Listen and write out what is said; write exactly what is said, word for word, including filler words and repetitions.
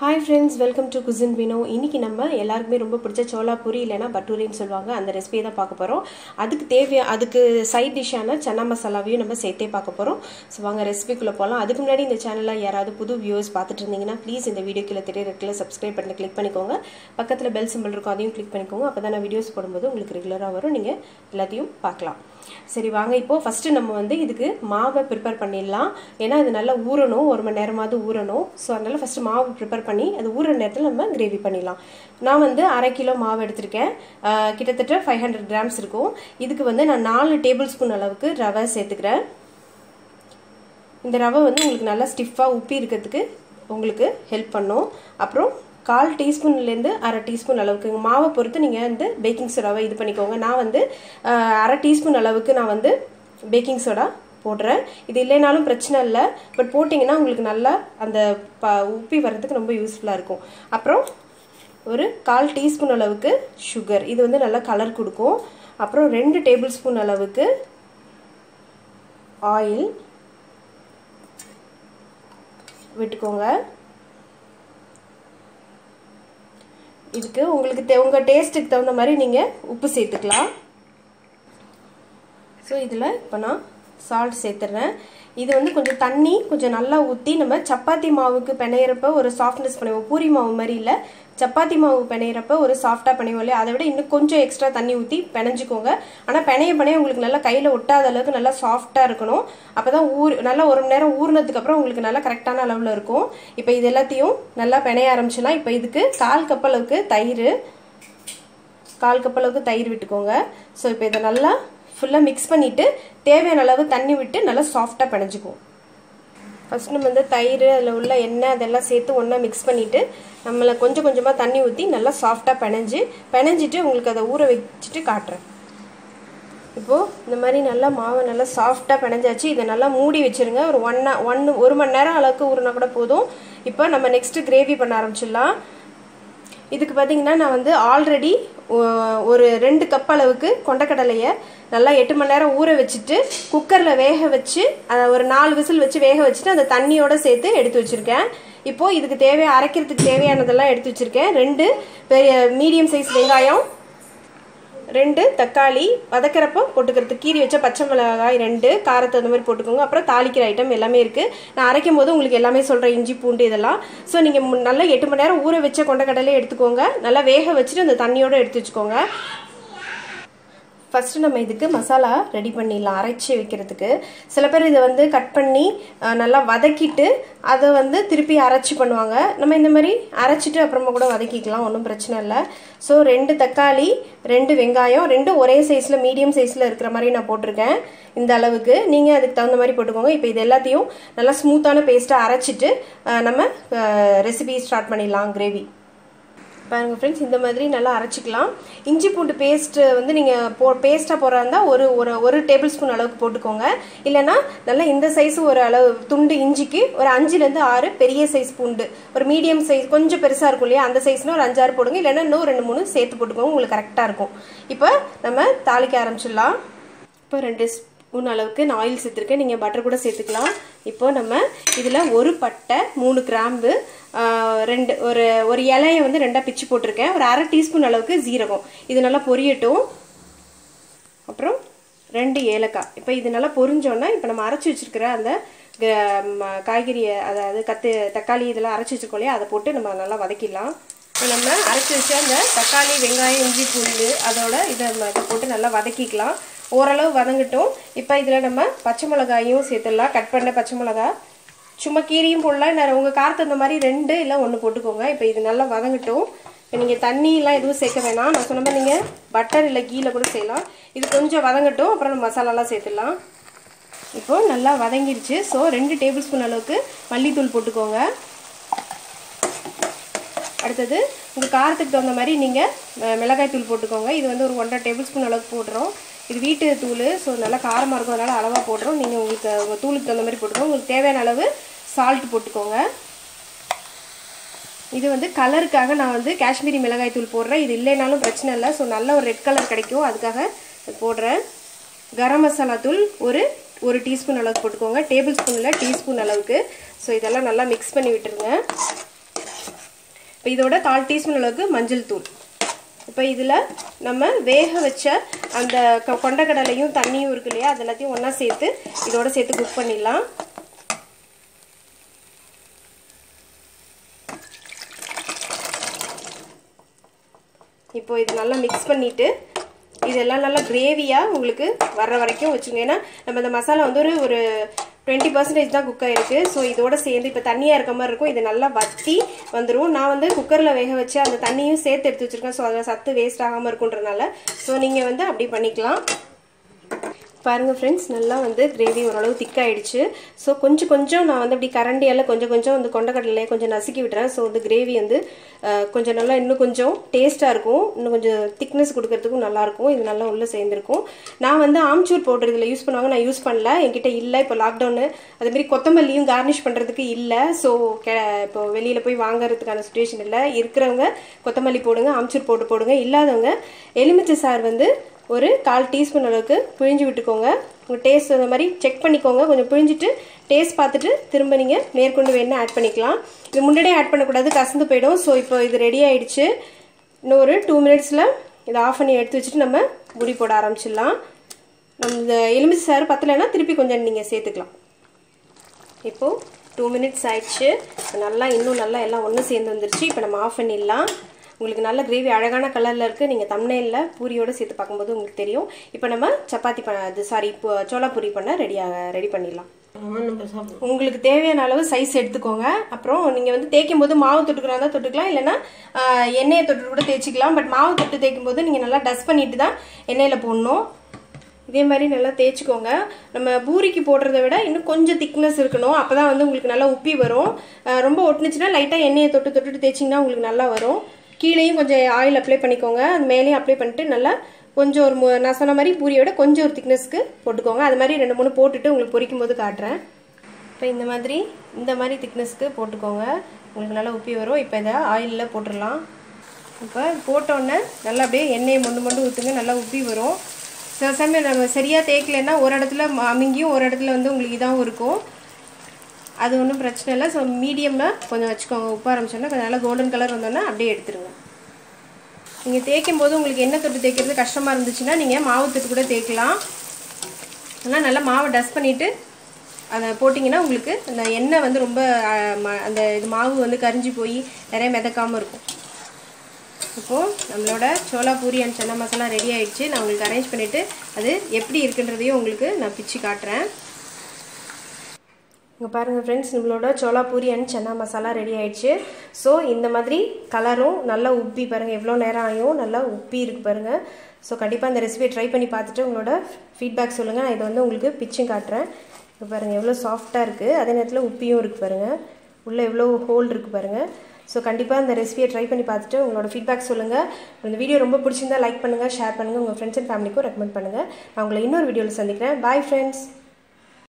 Hi friends, welcome to Cuisine Vino. இன்னைக்கு நம்ம எல்லாருக்குமே ரொம்ப பிடிச்ச சோளாபூரி இல்லனா பட்டூரின்னு சொல்வாங்க அந்த ரெசிபியை தான் பார்க்க போறோம். அதுக்கு தேவை அதுக்கு சைடு டிஷ்ஷான சன்னா மசாலாவையும் நம்ம சேர்த்தே பார்க்க போறோம். சோ வாங்க ரெசிபிக்குள்ள போலாம். அதுக்கு முன்னாடி இந்த சேனலை யாராவது புது viewers பார்த்துட்டு இருந்தீங்கன்னா ப்ளீஸ் இந்த வீடியோ கீழ தெரிய ரெட் கலர் subscribe பட்டனை click பண்ணிக்கோங்க. பக்கத்துல bell symbol இருக்கும் அதையும் click பண்ணிக்கோங்க. அப்பதான் நான் வீடியோஸ் போடும்போது உங்களுக்கு ரெகுலரா வரும். நீங்க எல்லாத்தையும் பார்க்கலாம். சரி வாங்க இப்போ first நம்ம வந்து இதுக்கு மாவை prepare பண்ணிடலாம். ஏனா இது நல்லா ஊறணும் ஒரு மணி நேரமாவது ஊறணும். சோ அதனால first மாவு prepare பண்ணி அது ஊற நேரத்துல நம்ம கிரேவி பண்ணிடலாம். நான் வந்து அரை கிலோ மாவு எடுத்துர்க்கேன். கிட்டத்தட்ட five hundred grams இருக்கும். இதுக்கு வந்து நான் four tablespoon அளவுக்கு ரவை சேர்த்துக்கறேன். இந்த ரவை வந்து உங்களுக்கு நல்லா ஸ்டிஃபா உப்பி இருக்கிறதுக்கு உங்களுக்கு ஹெல்ப் பண்ணும். அப்புறம் one half teaspoon ல இருந்து one half teaspoon அளவுக்கு மாவை பொறுத்து நீங்க இந்த பேக்கிங் சோடாவை இது பண்ணிக்கோங்க. நான் வந்து one half teaspoon அளவுக்கு நான் வந்து பேக்கிங் சோடா போட்றேன். இது இல்லேனாலும் பிரச்சனை இல்ல. பட் போட்டிங்கனா உங்களுக்கு நல்லா அந்த உப்பி வரதுக்கு ரொம்ப யூஸ்ஃபுல்லா இருக்கும். அப்புறம் ஒரு one half teaspoon அளவுக்கு sugar. இது வந்து நல்ல கலர் கொடுக்கும். அப்புறம் two tablespoon அளவுக்கு oil விட்டுக்கோங்க. இதுக்கு உங்களுக்கு உங்க டேஸ்ட்க்கு தகுந்த மாதிரி நீங்க உப்பு சேர்த்துக்கலாம். சோ இதல இப்ப நான் salt சேர்த்துறேன். இது வந்து கொஞ்சம் தண்ணி கொஞ்சம் நல்லா ஊத்தி நம்ம சப்பாத்தி மாவுக்கு பிணையறப்ப ஒரு சாஃப்ட்னஸ் பண்ணுவோம். பூரி மாவு மாதிரி இல்ல. சப்பாத்தி மாவு பிணையறப்ப ஒரு சாஃப்ட்டா பண்ணுவோம்ல. அதை விட இன்னும் கொஞ்சம் எக்ஸ்ட்ரா தண்ணி ஊத்தி பிணைஞ்சுக்கோங்க. ஆனா பிணைய பிணைய உங்களுக்கு நல்லா கையில ஒட்டாத அளவுக்கு நல்லா சாஃப்ட்டா இருக்கணும். அப்பதான் ஊர் நல்லா ஒரு மணி நேரம் ஊர்னதுக்கு அப்புறம் உங்களுக்கு நல்லா கரெக்ட்டான அளவுல இருக்கும். இப்போ இது எல்லாத்தையும் நல்லா பிணைய ஆரம்பிச்சலாம். இப்போ இதுக்கு one half cup அளவுக்கு தயிர் one half cup அளவுக்கு தயிர் விட்டுக்கோங்க. சோ இப்போ இத நல்லா ஃபுல்லா mix பண்ணிட்டு தேவையான அளவு தண்ணி விட்டு நல்லா சாஃப்ட்டா பிணைஞ்சுக்குவோம். ஃபர்ஸ்ட் நம்ம இந்த தயிர் அதுல உள்ள எண்ணெய் அதெல்லாம் சேர்த்து ஒண்ணா mix பண்ணிட்டு நம்மள கொஞ்சம் கொஞ்சமா தண்ணி ஊத்தி நல்லா சாஃப்ட்டா பிணைஞ்சு பிணைஞ்சிட்டு உங்களுக்கு அத ஊற வச்சிட்டு காட்றேன். இப்போ இந்த மாதிரி நல்லா மாவு நல்லா சாஃப்ட்டா பிணைஞ்சாச்சு. இத நல்லா மூடி வெச்சிருங்க. ஒரு one one மணி நேரம் அளக்கு ஊறنا கூட போதும். இப்போ நம்ம நெக்ஸ்ட் கிரேவி பண்ண ஆரம்பிச்சிடலாம். இதுக்கு பாத்தீங்கன்னா நான் வந்து ஆல்ரெடி ஒரு two cup அளவுக்கு கொண்டைக்கடலையை நல்லா eight மணி நேரம் ஊற வச்சிட்டு குக்கர்ல வேக வச்சி ஒரு four whistle வச்சி வேக வச்சிட்டு அந்த தண்ணியோட சேர்த்து எடுத்து வச்சிருக்கேன். இப்போ இதுக்கு தேவை அரைக்கிறதுக்கு தேவையானதெல்லாம் எடுத்து வச்சிருக்கேன். ரெண்டு மீடியம் சைஸ் வெங்காயம், ரெண்டு தக்காளி, வதக்கறப்ப போட்டுக்கிறது கீரி வச்ச பச்சை மிளகாய் ரெண்டு, காரத்து அந்த மாதிரி போட்டுக்கோங்க. அப்புறம் தாளிக்கிற ஐட்டம் எல்லாமே இருக்கு. நான் அரைக்கும்போது உங்களுக்கு எல்லாமே சொல்றேன். இஞ்சி பூண்டு இதெல்லாம். சோ நீங்க நல்லா eight மணி நேரம் ஊற வச்ச கொண்டைக்கடலையை எடுத்துக்கோங்க. நல்லா வேக வச்சிட்டு அந்த தண்ணியோட எடுத்து வச்சுக்கோங்க. First, நம்ம இதுக்கு மசாலா ரெடி பண்ணிடலாம் அரைச்சி வைக்கிறதுக்கு. சில பேர் இத வந்து கட் பண்ணி நல்லா வதக்கிட்டு அத வந்து திருப்பி அரைச்சி பண்ணுவாங்க. நம்ம இந்த மாதிரி அரைச்சிட்டு அப்புறமா கூட வதக்கிக்கலாம். ஒண்ணும் பிரச்சனை இல்ல. சோ ரெண்டு தக்காளி, ரெண்டு வெங்காயம், ரெண்டு ஒரே சைஸ்ல மீடியம் சைஸ்ல இருக்குற மாதிரி நான் போட்டுர்க்கேன். இந்த அளவுக்கு நீங்க அதுக்கு தகுந்த மாதிரி போட்டுக்கோங்க. இப்போ இது எல்லாத்தையும் நல்லா ஸ்மூத்தான பேஸ்டா அரைச்சிட்டு நம்ம ரெசிபி ஸ்டார்ட் பண்ணிடலாம் கிரேவி. பாருங்க फ्रेंड्स இந்த மாதிரி நல்லா அரைச்சுக்கலாம். இஞ்சி பூண்டு பேஸ்ட் வந்து நீங்க பேஸ்டா போறதா ஒரு ஒரு டேபிள்ஸ்பூன் அளவுக்கு போட்டுக்கோங்க. இல்லனா நல்ல இந்த சைஸ் ஒரு அளவு துண்டு இஞ்சிக்கு ஒரு five ல இருந்து six பெரிய சைஸ் பூண்டு ஒரு மீடியம் சைஸ் கொஞ்சம் பெருசா இருக்கும்லையா அந்த சைஸ்ல ஒரு five six போடுங்க. இல்லனா இன்னும் two three சேர்த்து போட்டுக்கோங்க. உங்களுக்கு கரெக்ட்டா இருக்கும். இப்போ நம்ம தாளிக்க ஆரம்பிச்சிடலாம். இப்போ two spoon அளவுக்கு நான் oil சேர்த்துர்க்கேன். நீங்க பட்டர் கூட சேர்த்துக்கலாம். இப்போ நம்ம இதுல ஒரு பட்டை, மூணு கிராம்பு, ரெண்டு ஒரு ஒரு இலையை வந்து ரெண்டா பிச்சி போட்டுர்க்கேன். ஒரு one half teaspoon அளவுக்கு சீரகம். இது நல்லா பொரியட்டும். அப்புறம் ரெண்டு ஏலக்காய். இப்போ இது நல்லா பொரிஞ்சோம்னா இப்போ நம்ம அரைச்சு வச்சிருக்கிற அந்த காய்கறி அதாவது கத்து தக்காளி இதெல்லாம் அரைச்சு வச்சிருக்கோம்லையா அதை போட்டு நம்ம நல்லா வதக்கிடலாம். நம்ம அரைச்சு வச்ச அந்த தக்காளி, வெங்காயம், இஞ்சி பூண்டு அதோட இத போட்டு நல்லா வதக்கிக்கலாம். ஓரளவு வதங்கட்டும். இப்போ இதல நம்ம பச்சை மிளகாயையும் சேர்த்துலாம். கட் பண்ண பச்சை மிளகாய் சும்மா கீரியும் போடலாம். நான் உங்க காரத்து அந்த மாதிரி ரெண்டு இல்ல ஒன்னு போட்டுக்கோங்க. இப்போ இது நல்லா வதங்கட்டும். நீங்க தண்ணி எல்லாம் எதுவும் சேர்க்க வேணாம். நான் சொன்ன மாதிரி நீங்க பட்டர் இல்ல கீல கூட செய்யலாம். இது கொஞ்சம் வதங்கட்டும். அப்புறம் மசாலா எல்லாம் சேர்த்துலாம். இப்போ நல்லா வதங்கிருச்சு. சோ two tablespoon அளவுக்கு மல்லித்தூள் போட்டுக்கோங்க. அடுத்து உங்க காரத்துக்கு தகுந்த மாதிரி நீங்க மிளகாய் தூள் போட்டுக்கோங்க. இது வந்து ஒரு one half tablespoon அளவுக்கு போடுறோம். இது வீட்டு தூள். சோ நல்லா காரமா இருக்கும். அதனால அளவா போடுறோம். நீங்க உங்களுக்கு தூளுக்கு தகுந்த மாதிரி போடுங்க. உங்களுக்கு தேவையான அளவு salt போட்டுக்கோங்க. இது வந்து கலருக்காக நான் வந்து காஷ்மீரி மிளகாய் தூள் போடுறேன். இது இல்லேனாலும் பிரச்சனை இல்ல. சோ நல்ல ஒரு ரெட் கலர் கிடைக்கும் அதுக்காக போடுறேன். கரம் மசாலா தூள் ஒரு one teaspoon அளவுக்கு போட்டுக்கோங்க. டேபிள்ஸ்பூன்ல teaspoon அளவுக்கு. சோ இதெல்லாம் நல்லா mix பண்ணி விட்டுருங்க. இப்போ இதோட கால் டீஸ்பூன் அளவுக்கு மஞ்சள் தூள். இப்போ இதில் நம்ம வேக வச்ச அந்த கொண்டக்கடலையும் தண்ணியும் இருக்கு இல்லையா, அது எல்லாத்தையும் ஒன்றா சேர்த்து இதோட சேர்த்து குக் பண்ணிடலாம். இப்போ இது நல்லா மிக்ஸ் பண்ணிவிட்டு இதெல்லாம் நல்லா கிரேவியாக உங்களுக்கு வர்ற வரைக்கும் வச்சுங்க. ஏன்னா நம்ம இந்த மசாலா வந்து ஒரு ஒரு டுவெண்ட்டி பர்சன்டேஜ் தான் குக் ஆகிருக்கு. ஸோ இதோட சேர்ந்து இப்போ தண்ணியாக இருக்க மாதிரி இருக்கும், இது நல்லா வற்றி வந்துடும். நான் வந்து குக்கரில் வேக வச்சு அந்த தண்ணியும் சேர்த்து எடுத்து வச்சுருக்கேன். ஸோ அதில் சத்து வேஸ்ட் ஆகாமல் இருக்குன்றனால ஸோ நீங்கள் வந்து அப்படி பண்ணிக்கலாம். பாருங்கள் ஃப்ரெண்ட்ஸ், நல்லா வந்து கிரேவி ஓரளவு திக்காயிடுச்சு. ஸோ கொஞ்சம் கொஞ்சம் நான் வந்து அப்படி கரண்டியால் கொஞ்சம் கொஞ்சம் வந்து கொண்டக்கடலையை கொஞ்சம் நசுக்கி விட்டுறேன். ஸோ வந்து கிரேவி வந்து கொஞ்சம் நல்லா இன்னும் கொஞ்சம் டேஸ்ட்டாக இருக்கும், இன்னும் கொஞ்சம் திக்னஸ் கொடுக்கறதுக்கும் நல்லாயிருக்கும். இது நல்லா உள்ளே சேர்ந்துருக்கும். நான் வந்து ஆம்ச்சூர் பவுடர் இதில் யூஸ் பண்ணுவாங்க, நான் யூஸ் பண்ணல, என்கிட்ட இல்லை. இப்போ லாக்டவுனு, அதுமாரி கொத்தமல்லியும் கார்னிஷ் பண்ணுறதுக்கு இல்லை. ஸோ இப்போ வெளியில் போய் வாங்கறதுக்கான சுச்சுவேஷன் இல்லை. இருக்கிறவங்க கொத்தமல்லி போடுங்க, ஆம்ச்சூர் பவுடர் போடுங்க. இல்லாதவங்க எலுமிச்சை சாறு வந்து ஒரு கால் டீஸ்பூன் அளவுக்கு பிழிஞ்சு விட்டுக்கோங்க. உங்கள் டேஸ்ட் அந்த மாதிரி செக் பண்ணிக்கோங்க. கொஞ்சம் பிழிஞ்சிட்டு டேஸ்ட் பார்த்துட்டு திரும்ப நீங்கள் மேற்கொண்டு வேணும்னா ஆட் பண்ணிக்கலாம். இது முன்னாடியே ஆட் பண்ணக்கூடாது, கசந்து போயிடும். ஸோ இப்போ இது ரெடி ஆகிடுச்சு. இன்னும் ஒரு டூ மினிட்ஸில் இதை ஆஃப் பண்ணி எடுத்து வச்சுட்டு நம்ம முடி போட ஆரம்பிச்சிடலாம். நம்ம இந்த எலுமிச்சை சாறு பத்தலைன்னா திருப்பி கொஞ்சம் நீங்கள் சேர்த்துக்கலாம். இப்போது டூ மினிட்ஸ் ஆயிடுச்சு. நல்லா இன்னும் நல்லா எல்லாம் ஒன்று சேர்ந்து வந்துருச்சு. இப்போ நம்ம ஆஃப் பண்ணிடலாம். உங்களுக்கு நல்ல கிரேவி அழகான கலரில் இருக்குது. நீங்கள் தம்ப்நெயில்ல பூரியோடு சேர்த்து பார்க்கும்போது உங்களுக்கு தெரியும். இப்போ நம்ம சப்பாத்தி பண்ண சாரி சோளாபூரி பண்ண ரெடியாக ரெடி பண்ணிடலாம். உங்களுக்கு தேவையான அளவு சைஸ் எடுத்துக்கோங்க. அப்புறம் நீங்கள் வந்து தேய்க்கும் போது மாவு தொட்டுக்கிறா தான் தொட்டுக்கலாம், இல்லைன்னா எண்ணெயை தொட்டு கூட தேய்ச்சிக்கலாம். பட் மாவு தொட்டு தேய்க்கும் போது நீங்கள் நல்லா டஸ்ட் பண்ணிட்டு தான் எண்ணெயில் போடணும். இதே மாதிரி நல்லா தேய்ச்சிக்கோங்க. நம்ம பூரிக்கு போடுறத விட இன்னும் கொஞ்சம் திக்னஸ் இருக்கணும், அப்போ தான் வந்து உங்களுக்கு நல்லா உப்பி வரும். ரொம்ப ஒட்டுனுச்சுன்னா லைட்டாக எண்ணெயை தொட்டு தொட்டுட்டு தேய்ச்சிங்கன்னா உங்களுக்கு நல்லா வரும். கீழேயும் கொஞ்சம் ஆயில் அப்ளை பண்ணிக்கோங்க, அது மேலேயும் அப்ளை பண்ணிட்டு நல்லா கொஞ்சம் ஒரு நான் சொன்ன மாதிரி பூரியோட கொஞ்சம் ஒரு திக்னஸ்க்கு போட்டுக்கோங்க. அது மாதிரி ரெண்டு மூணு போட்டுட்டு உங்களுக்கு பொரிக்கும் போது காட்டுறேன். இப்போ இந்த மாதிரி இந்த மாதிரி திக்னஸ்க்கு போட்டுக்கோங்க, உங்களுக்கு நல்லா உப்பி வரும். இப்போ இதை ஆயிலில் போட்டுடலாம். இப்போ போட்டோன்னே நல்லா அப்படியே எண்ணெயை மொண்டு மொண்டு ஊற்றுங்க, நல்லா உப்பி வரும். சில சமயம் நம்ம சரியாக தேய்க்கலைன்னா ஒரு இடத்துல அமிங்கியும் ஒரு இடத்துல வந்து உங்களுக்கு இதாகவும் இருக்கும், அது ஒன்றும் பிரச்சனை இல்லை. ஸோ மீடியமில் கொஞ்சம் வச்சுக்கோங்க. உப்பு ஆரம்பிச்சோன்னா கொஞ்சம் நல்லா கோல்டன் கலர் வந்தோன்னா அப்படியே எடுத்துருங்க. நீங்கள் தேய்க்கும் போது உங்களுக்கு எண்ணெய் தொட்டு தேய்க்கிறது கஷ்டமாக இருந்துச்சுன்னா நீங்கள் மாவு தொட்டு கூட தேய்க்கலாம். ஆனால் நல்லா மாவை டஸ்ட் பண்ணிவிட்டு அதை போட்டிங்கன்னா உங்களுக்கு அந்த எண்ணெய் வந்து ரொம்ப அந்த இது மாவு வந்து கரிஞ்சு போய் நிறைய மிதக்காமல் இருக்கும். இப்போது நம்மளோட சோளா பூரி அண்ட் சன்னா மசாலா ரெடி ஆகிடுச்சு. நான் உங்களுக்கு அரேஞ்ச் பண்ணிவிட்டு அது எப்படி இருக்குன்றதையும் உங்களுக்கு நான் பிச்சு காட்டுறேன். இங்கே பாருங்கள் ஃப்ரெண்ட்ஸ், நம்மளோட சோளா பூரி அண்ட் சன்னா மசாலா ரெடி ஆகிடுச்சு. ஸோ இந்த மாதிரி கலரும் நல்லா உப்பி பாருங்கள், எவ்வளோ நேரம் ஆகும் நல்லா உப்பி இருக்குது பாருங்கள். ஸோ கண்டிப்பாக இந்த ரெசிபியை ட்ரை பண்ணி பார்த்துட்டு உங்களோட ஃபீட்பேக் சொல்லுங்கள். நான் இதை வந்து உங்களுக்கு பிச்சும் காட்டுறேன். இங்கே பாருங்கள் எவ்வளோ சாஃப்டாக இருக்குது, அதே நேரத்தில் உப்பியும் இருக்குது பாருங்கள், உள்ளே எவ்வளோ ஹோல் இருக்குது பாருங்கள். ஸோ கண்டிப்பாக இந்த ரெசிபியை ட்ரை பண்ணி பார்த்துட்டு உங்களோட ஃபீட்பேக் சொல்லுங்கள். இந்த வீடியோ ரொம்ப பிடிச்சிருந்தா லைக் பண்ணுங்கள், ஷேர் பண்ணுங்கள், உங்கள் ஃப்ரெண்ட்ஸ் அண்ட் ஃபேமிலிக்கும் ரெக்கமெண்ட் பண்ணுங்கள். நான் உங்களை இன்னொரு வீடியோவில் சந்திக்கிறேன். Bye friends.